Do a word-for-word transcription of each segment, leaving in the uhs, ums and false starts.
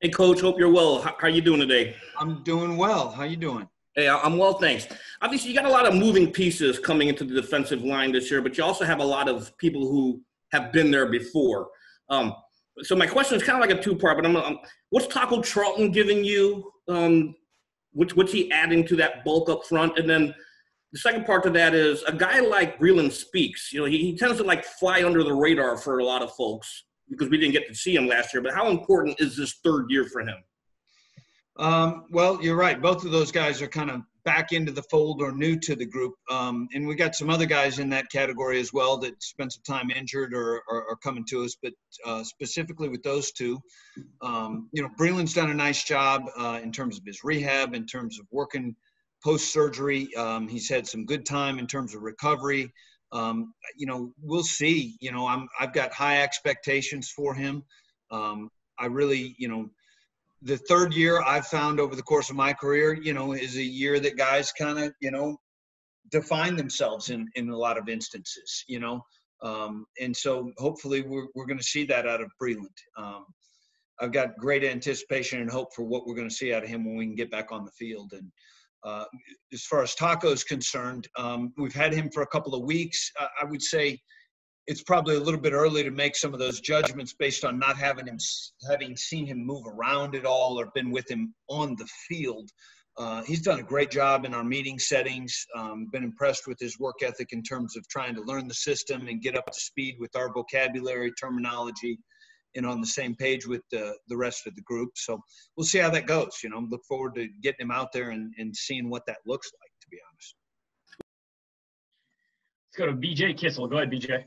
Hey, Coach, hope you're well. How are you doing today? I'm doing well. How you doing? Hey, I'm well, thanks. Obviously, you got a lot of moving pieces coming into the defensive line this year, but you also have a lot of people who have been there before. Um, so my question is kind of like a two-part, but I'm, I'm, what's Taco Charlton giving you? Um, what's, what's he adding to that bulk up front? And then the second part to that is a guy like Breeland Speaks. You know, he, he tends to like fly under the radar for a lot of folks, because we didn't get to see him last year, but how important is this third year for him? Um, well, you're right. Both of those guys are kind of back into the fold or new to the group. Um, and we got some other guys in that category as well that spent some time injured or are coming to us, but uh, specifically with those two, um, you know, Breeland's done a nice job uh, in terms of his rehab, in terms of working post-surgery. Um, he's had some good time in terms of recovery. Um, you know, we'll see, you know, I'm, I've got high expectations for him. Um, I really, you know, the third year I've found over the course of my career, you know, is a year that guys kind of, you know, define themselves in, in a lot of instances, you know? Um, and so hopefully we're, we're going to see that out of Breeland. Um, I've got great anticipation and hope for what we're going to see out of him when we can get back on the field. And, Uh, as far as Taco's concerned, um, we've had him for a couple of weeks. Uh, I would say it's probably a little bit early to make some of those judgments based on not having him, having seen him move around at all or been with him on the field. Uh, he's done a great job in our meeting settings. Um, been impressed with his work ethic in terms of trying to learn the system and get up to speed with our vocabulary, terminology, and on the same page with the, the rest of the group. So we'll see how that goes. You know, look forward to getting him out there and, and seeing what that looks like, to be honest. Let's go to B J Kissel. Go ahead, B J.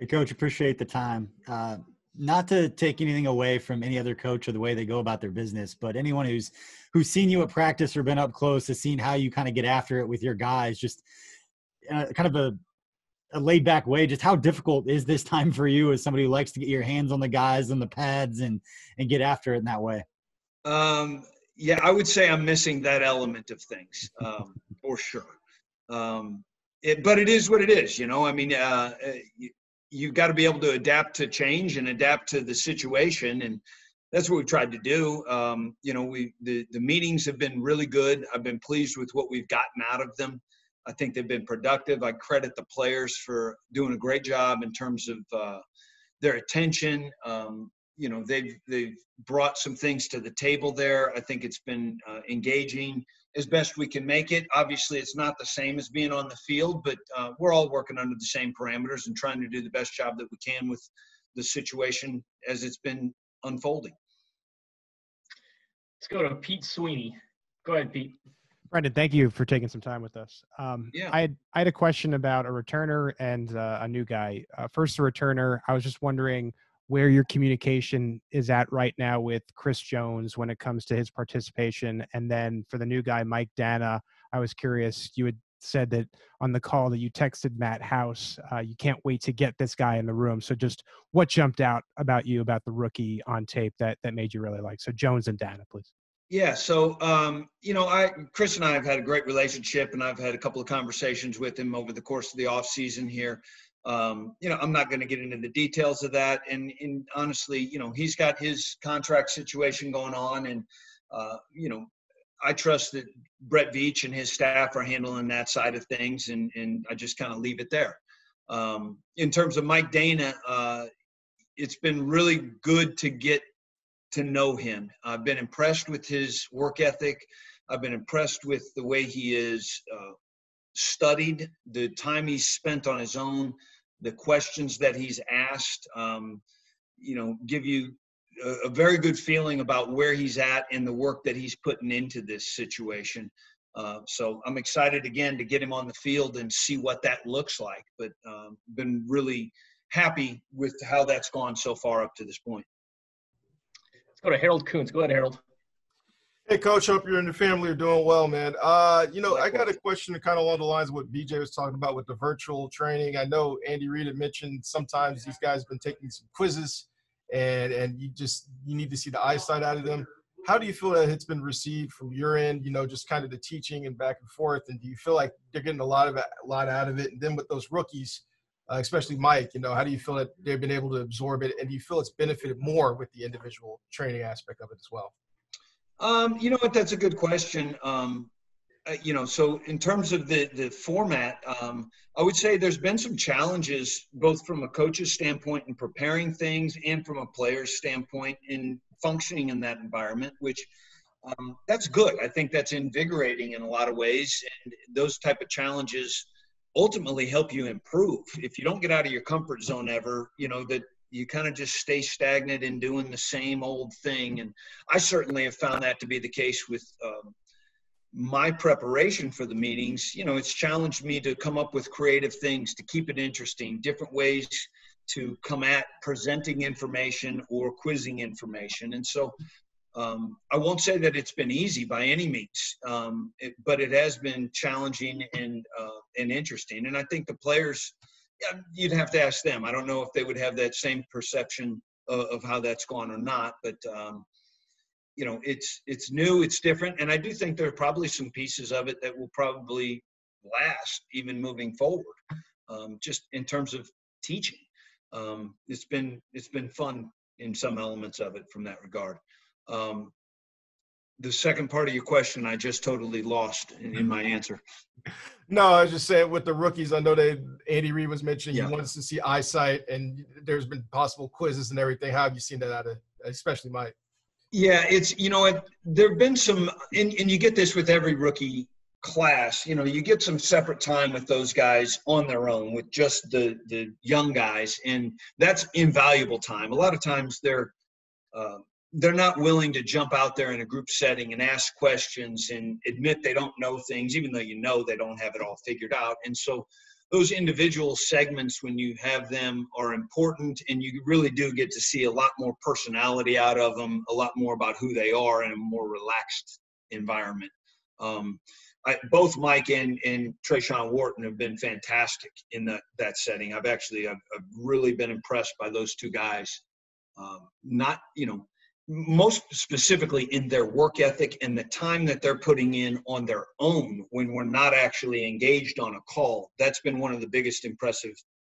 Hey, Coach, appreciate the time. Uh, not to take anything away from any other coach or the way they go about their business, but anyone who's who's seen you at practice or been up close has seen how you kind of get after it with your guys, just uh, kind of a – a laid back way. Just how difficult is this time for you as somebody who likes to get your hands on the guys and the pads and, and get after it in that way? Um, yeah, I would say I'm missing that element of things um, for sure. Um, it, but it is what it is, you know, I mean, uh, you, you've got to be able to adapt to change and adapt to the situation. And that's what we've tried to do. Um, you know, we, the, the meetings have been really good. I've been pleased with what we've gotten out of them. I think they've been productive. I credit the players for doing a great job in terms of uh, their attention. Um, you know, they've, they've brought some things to the table there. I think it's been uh, engaging as best we can make it. Obviously, it's not the same as being on the field, but uh, we're all working under the same parameters and trying to do the best job that we can with the situation as it's been unfolding. Let's go to Pete Sweeney. Go ahead, Pete. Brendan, thank you for taking some time with us. Um, yeah. I had, I had a question about a returner and uh, a new guy. Uh, first, a returner. I was just wondering where your communication is at right now with Chris Jones when it comes to his participation. And then for the new guy, Mike Danna, I was curious. You had said that on the call that you texted Matt House, uh, you can't wait to get this guy in the room. So just what jumped out about you about the rookie on tape that, that made you really like? So Jones and Danna, please. Yeah, so, um, you know, I Chris and I have had a great relationship, and I've had a couple of conversations with him over the course of the offseason here. Um, you know, I'm not going to get into the details of that. And, and honestly, you know, he's got his contract situation going on. And, uh, you know, I trust that Brett Veach and his staff are handling that side of things, and, and I just kind of leave it there. Um, in terms of Mike Danna, uh, it's been really good to get to know him. I've been impressed with his work ethic. I've been impressed with the way he is uh, studied, the time he's spent on his own, the questions that he's asked, um, you know, give you a, a very good feeling about where he's at and the work that he's putting into this situation. Uh, so I'm excited again to get him on the field and see what that looks like, but um, been really happy with how that's gone so far up to this point. Let's go to Harold Koontz. Go ahead, Harold. Hey, Coach. Hope you and your family are doing well, man. Uh, you know, I got a question kind of along the lines of what B J was talking about with the virtual training. I know Andy Reid had mentioned sometimes these guys have been taking some quizzes, and and you just you need to see the eyesight out of them. How do you feel that it's been received from your end? You know, just kind of the teaching and back and forth, and do you feel like they're getting a lot of a lot out of it? And then with those rookies, uh, especially Mike, you know, how do you feel that they've been able to absorb it? And do you feel it's benefited more with the individual training aspect of it as well? Um, you know what, that's a good question. Um, uh, you know, so in terms of the, the format, um, I would say there's been some challenges, both from a coach's standpoint in preparing things and from a player's standpoint in functioning in that environment, which um, that's good. I think that's invigorating in a lot of ways. And those type of challenges ultimately help you improve. If you don't get out of your comfort zone ever, you know, that you kind of just stay stagnant in doing the same old thing. And I certainly have found that to be the case with um, my preparation for the meetings. You know, it's challenged me to come up with creative things, to keep it interesting, different ways to come at presenting information or quizzing information. And so um, I won't say that it's been easy by any means, um, it, but it has been challenging and, uh, and interesting. And I think the players, yeah, you'd have to ask them. I don't know if they would have that same perception of, of how that's gone or not, but um, you know, it's it's new, it's different, and I do think there are probably some pieces of it that will probably last even moving forward. Um, just in terms of teaching, um, it's been it's been fun in some elements of it from that regard. Um, the second part of your question, I just totally lost in, in my answer. No, I was just saying with the rookies, I know they Andy Reid was mentioning yeah. he wants to see eyesight, and there's been possible quizzes and everything. How have you seen that out of, especially Mike? Yeah, it's, you know, it, there have been some, and, and you get this with every rookie class, you know, you get some separate time with those guys on their own with just the, the young guys, and that's invaluable time. A lot of times they're, uh, they're not willing to jump out there in a group setting and ask questions and admit they don't know things, even though you know they don't have it all figured out. And so those individual segments, when you have them, are important, and you really do get to see a lot more personality out of them, a lot more about who they are in a more relaxed environment. Um, I, both Mike and, and TreShaun Wharton have been fantastic in that, that setting. I've actually I've, I've really been impressed by those two guys. Um, not, you know, most specifically in their work ethic and the time that they're putting in on their own when we're not actually engaged on a call. That's been one of the biggest impressive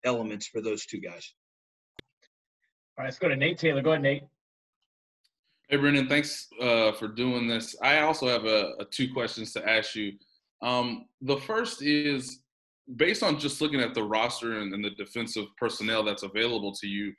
elements for those two guys. All right, let's go to Nate Taylor. Go ahead, Nate. Hey, Brendan, thanks uh, for doing this. I also have a, a two questions to ask you. Um, the first is, based on just looking at the roster and, and the defensive personnel that's available to you,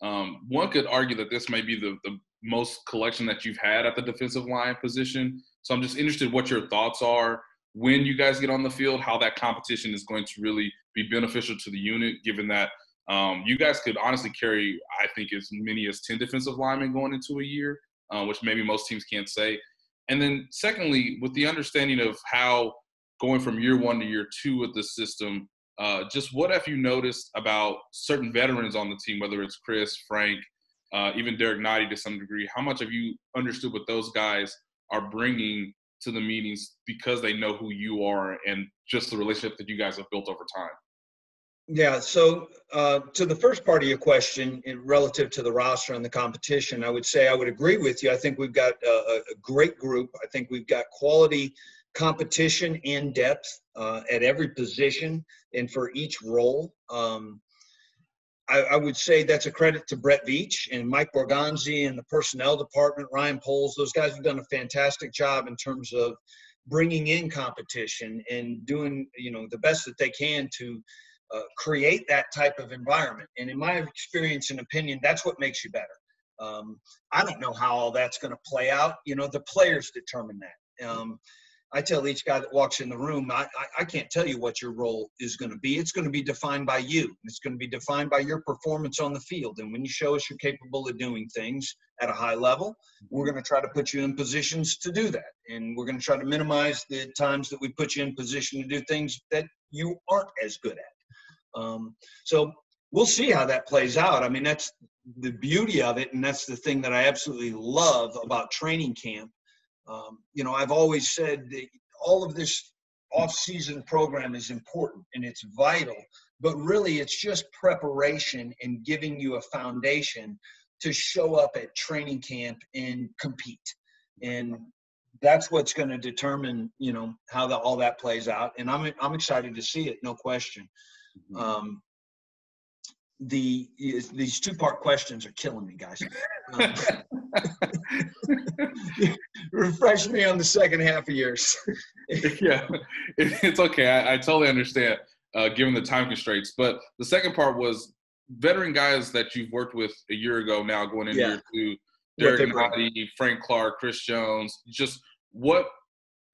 um, one could argue that this may be the, the most collection that you've had at the defensive line position. So I'm just interested what your thoughts are when you guys get on the field, how that competition is going to really be beneficial to the unit, given that um, you guys could honestly carry, I think, as many as ten defensive linemen going into a year, uh, which maybe most teams can't say. And then secondly, with the understanding of how going from year one to year two with the system, uh, just what have you noticed about certain veterans on the team, whether it's Chris, Frank, Uh, even Derek Nnadi to some degree? How much have you understood what those guys are bringing to the meetings because they know who you are and just the relationship that you guys have built over time? Yeah, so uh, to the first part of your question, in relative to the roster and the competition, I would say I would agree with you. I think we've got a, a great group. I think we've got quality competition and depth uh, at every position and for each role. Um, I, I would say that's a credit to Brett Veach and Mike Borgonzi and the personnel department, Ryan Poles. Those guys have done a fantastic job in terms of bringing in competition and doing, you know, the best that they can to uh, create that type of environment. And in my experience and opinion, that's what makes you better. Um, I don't know how all that's going to play out. You know, the players determine that. Um, I tell each guy that walks in the room, I, I, I can't tell you what your role is going to be. It's going to be defined by you. It's going to be defined by your performance on the field. And when you show us you're capable of doing things at a high level, we're going to try to put you in positions to do that. And we're going to try to minimize the times that we put you in position to do things that you aren't as good at. Um, so we'll see how that plays out. I mean, that's the beauty of it. And that's the thing that I absolutely love about training camp. Um, you know, I've always said that all of this off-season program is important and it's vital, but really it's just preparation and giving you a foundation to show up at training camp and compete. And that's what's going to determine, you know, how the, all that plays out. And I'm, I'm excited to see it, no question. Um, the these two-part questions are killing me, guys. Um, refresh me on the second half of yours. Yeah, it, it's okay. I, I totally understand, uh, given the time constraints. But the second part was veteran guys that you've worked with a year ago now going into yeah. year two, Derek Nnadi, Frank Clark, Chris Jones, just what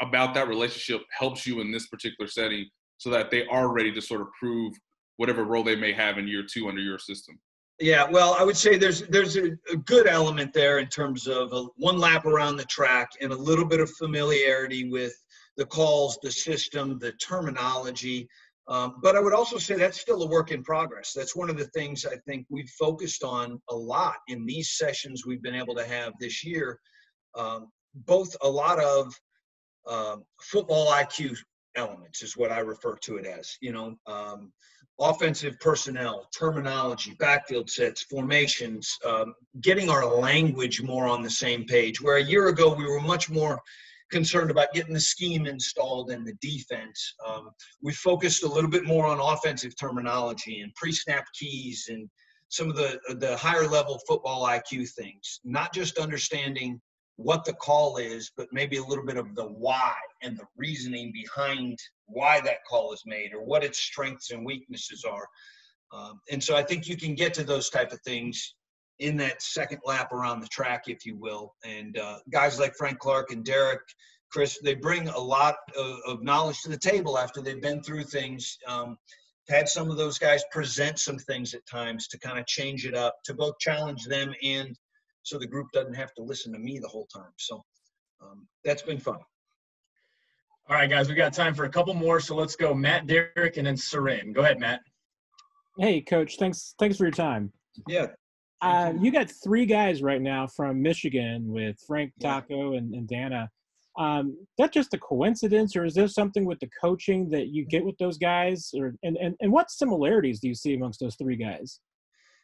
about that relationship helps you in this particular setting so that they are ready to sort of prove whatever role they may have in year two under your system? Yeah, well, I would say there's there's a, a good element there in terms of a, one lap around the track and a little bit of familiarity with the calls, the system, the terminology. Um, but I would also say that's still a work in progress. That's one of the things I think we've focused on a lot in these sessions we've been able to have this year, um, both a lot of um, football I Q elements is what I refer to it as, you know, um, offensive personnel, terminology, backfield sets, formations, um, getting our language more on the same page, where a year ago we were much more concerned about getting the scheme installed in the defense. Um, we focused a little bit more on offensive terminology and pre-snap keys and some of the, the higher level football I Q things, not just understanding what the call is, but maybe a little bit of the why and the reasoning behind why that call is made or what its strengths and weaknesses are. Um, and so I think you can get to those type of things in that second lap around the track, if you will. And uh, guys like Frank Clark and Derek, Chris, they bring a lot of, of knowledge to the table after they've been through things. Um, had some of those guys present some things at times to kind of change it up, to both challenge them and so the group doesn't have to listen to me the whole time. So um, that's been fun. All right, guys, we got time for a couple more. So let's go Matt, Derek, and then Sarin. Go ahead, Matt. Hey, Coach. Thanks Thanks for your time. Yeah. Uh, you got three guys right now from Michigan with Frank, Taco, and, and Danna. Um, that's just a coincidence, or is there something with the coaching that you get with those guys? Or and, and, and what similarities do you see amongst those three guys?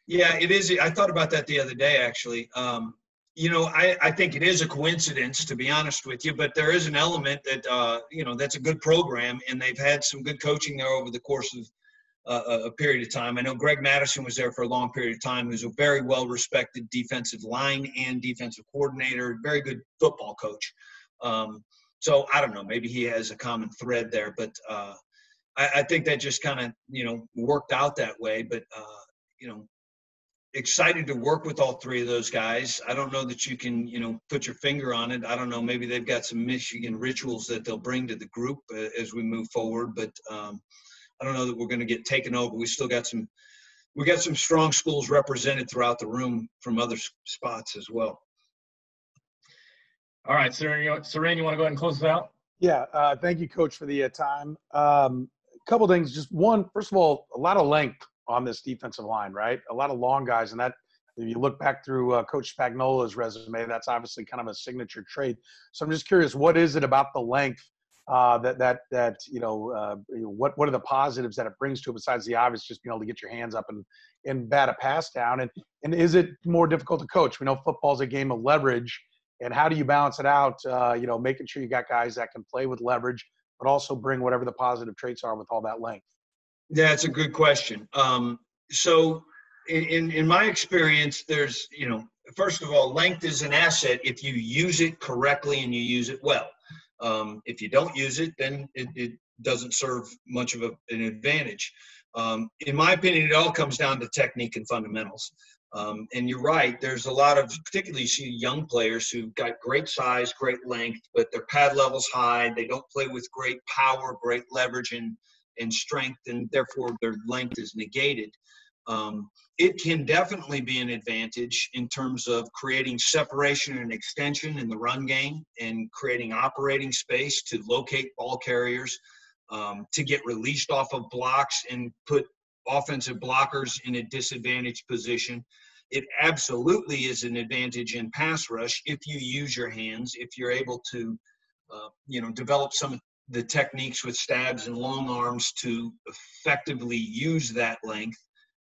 Yeah, it is. I thought about that the other day, actually. Um, you know, I, I think it is a coincidence, to be honest with you, but there is an element that, uh, you know, that's a good program, and they've had some good coaching there over the course of uh, a period of time. I know Greg Madison was there for a long period of time, who's a very well-respected defensive line and defensive coordinator, very good football coach. Um, so, I don't know, maybe he has a common thread there, but uh, I, I think that just kind of, you know, worked out that way. But, uh, you know, excited to work with all three of those guys. I don't know that you can, you know, put your finger on it. I don't know. Maybe they've got some Michigan rituals that they'll bring to the group uh, as we move forward. But um, I don't know that we're going to get taken over. We still got some, we got some strong schools represented throughout the room from other spots as well. All right, Sarin, you, Sarin, you want to go ahead and close it out? Yeah. Uh, thank you, Coach, for the uh, time. Um, a couple things. Just one, first of all, a lot of length on this defensive line, right? A lot of long guys. And that, if you look back through uh, Coach Spagnola's resume, that's obviously kind of a signature trait. So I'm just curious, what is it about the length uh, that, that, that, you know, uh, what, what are the positives that it brings to it besides the obvious, just being able to get your hands up and, and bat a pass down? And, and is it more difficult to coach? We know football's a game of leverage, and how do you balance it out? Uh, you know, making sure you got guys that can play with leverage, but also bring whatever the positive traits are with all that length. That's a good question. Um, so in, in my experience, there's, you know, first of all, length is an asset if you use it correctly and you use it well. Um, if you don't use it, then it, it doesn't serve much of a, an advantage. Um, in my opinion, it all comes down to technique and fundamentals. Um, and you're right, there's a lot of, particularly you see young players who've got great size, great length, but their pad level's high. They don't play with great power, great leverage, and and strength, and therefore their length is negated. Um, it can definitely be an advantage in terms of creating separation and extension in the run game and creating operating space to locate ball carriers, um, to get released off of blocks and put offensive blockers in a disadvantaged position. It absolutely is an advantage in pass rush if you use your hands, if you're able to, uh, you know, develop some the techniques with stabs and long arms to effectively use that length.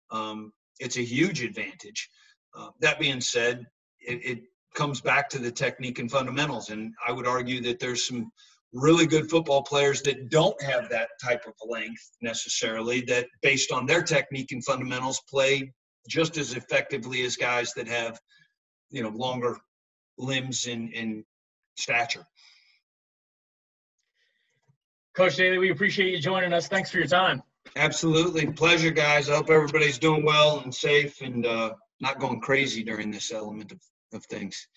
Um, it's a huge advantage. Uh, that being said, it, it comes back to the technique and fundamentals. And I would argue that there's some really good football players that don't have that type of length necessarily, that based on their technique and fundamentals play just as effectively as guys that have, you know, longer limbs and, and stature. Coach Daly, we appreciate you joining us. Thanks for your time. Absolutely. Pleasure, guys. I hope everybody's doing well and safe and uh, not going crazy during this element of, of things.